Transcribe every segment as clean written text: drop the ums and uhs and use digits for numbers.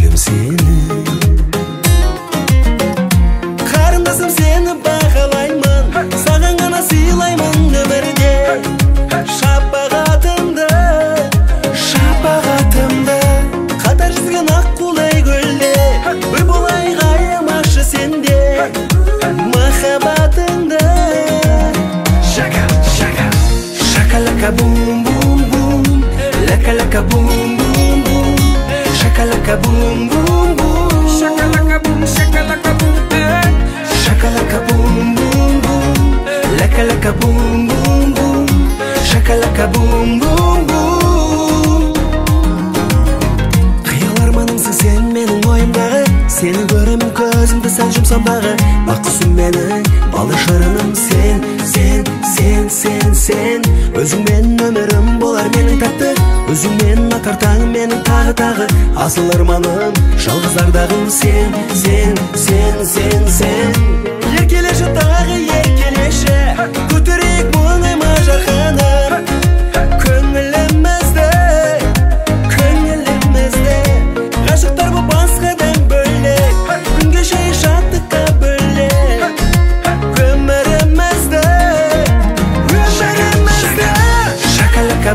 gülümseyelim. Karındasım seni bağlayman, sağın gana sıylayman ömürde. Şapağatımda kadar rızgın ak kulay gölde. Bir bulay gayem aşı sende, mahabatında. Şaka, şaka, şaka laka boom. Shaka laka boom boom boom, shaka laka boom boom boom, shaka laka boom, shaka laka boom, shaka laka boom boom boom, laka laka boom boom boom, shaka laka boom boom boom. Hayal armanımsın sen benim oyumdağı, seni görüm gözümde sen jumsam bağı, bakısın beni alışarınım sen, sen, sen, sen, sen, özüm ben ömürüm bolar beni tattı. Özümden atartağım benim tağı-tağı asıl armanım, жалғыз ардағым sen, sen, sen, sen, sen. Еркелеші тағы еркелеші, көтерейік мұны мажарханам. Көңілімізді, көңілімізді, ғашықтар бұл басқадан бөлек, күнге шай шаттыққа бөлек. Өмірімізді, өмірімізді. Шака лака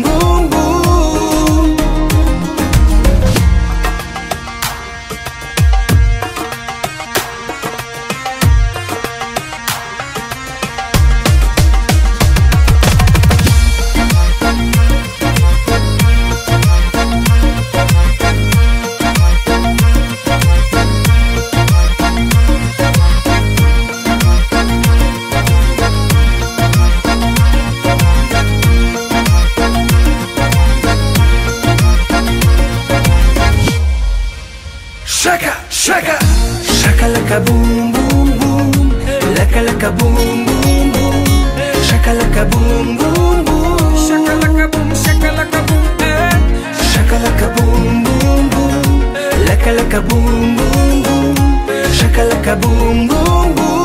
boom. Shaka, shaka, shaka laka boom boom boom, laka laka boom boom boom, shaka laka boom boom boom, shaka laka boom, shaka laka boom, shaka laka boom boom boom, laka laka boom boom boom, shaka laka boom boom boom.